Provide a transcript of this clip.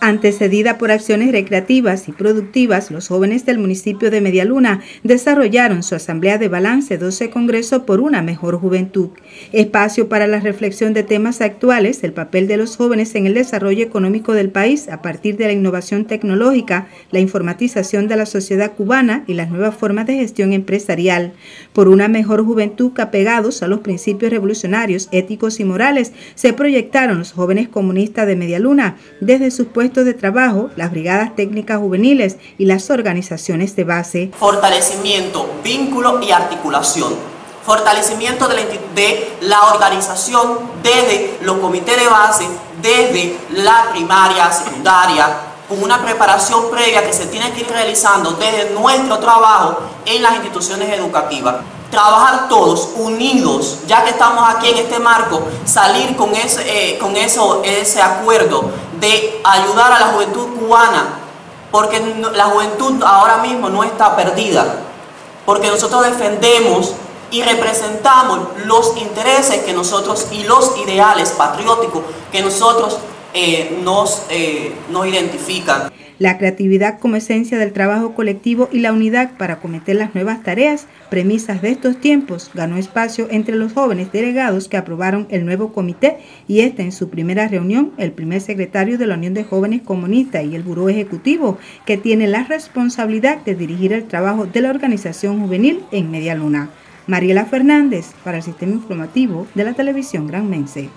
Antecedida por acciones recreativas y productivas, los jóvenes del municipio de Media Luna desarrollaron su asamblea de balance 12 Congreso por una mejor juventud, espacio para la reflexión de temas actuales, el papel de los jóvenes en el desarrollo económico del país a partir de la innovación tecnológica, la informatización de la sociedad cubana y las nuevas formas de gestión empresarial, por una mejor juventud que apegados a los principios revolucionarios, éticos y morales, se proyectaron los jóvenes comunistas de Media Luna desde sus puestos de trabajo, las brigadas técnicas juveniles y las organizaciones de base. Fortalecimiento, vínculo y articulación. Fortalecimiento de la organización desde los comités de base, desde la primaria, secundaria, con una preparación previa que se tiene que ir realizando desde nuestro trabajo en las instituciones educativas. Trabajar todos unidos, ya que estamos aquí en este marco, salir con ese acuerdo de ayudar a la juventud cubana, porque la juventud ahora mismo no está perdida, porque nosotros defendemos y representamos los intereses que nosotros y los ideales patrióticos que nosotros nos identifican. La creatividad como esencia del trabajo colectivo y la unidad para acometer las nuevas tareas, premisas de estos tiempos, ganó espacio entre los jóvenes delegados que aprobaron el nuevo comité y en su primera reunión, el primer secretario de la Unión de Jóvenes Comunistas y el Buró Ejecutivo, que tiene la responsabilidad de dirigir el trabajo de la organización juvenil en Media Luna. Mariela Fernández, para el Sistema Informativo de la Televisión Granmense.